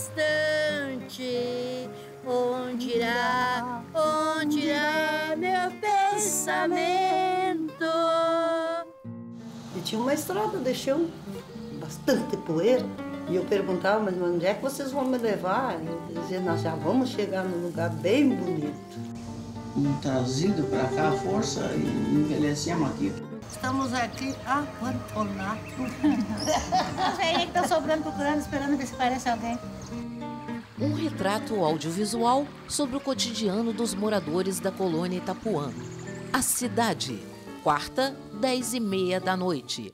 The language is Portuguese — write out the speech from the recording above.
distante, onde irá meu pensamento? E tinha uma estrada de chão, bastante poeira, e eu perguntava, mas onde é que vocês vão me levar? E eu dizia, nós já vamos chegar num lugar bem bonito. Trazido para cá à força e envelhecemos aqui. Estamos aqui abandonados. Os velhinhos que estão sobrando, procurando, esperando que se pareça alguém. Um retrato audiovisual sobre o cotidiano dos moradores da colônia Itapuã. A Cidade, quarta, 22h30 da noite.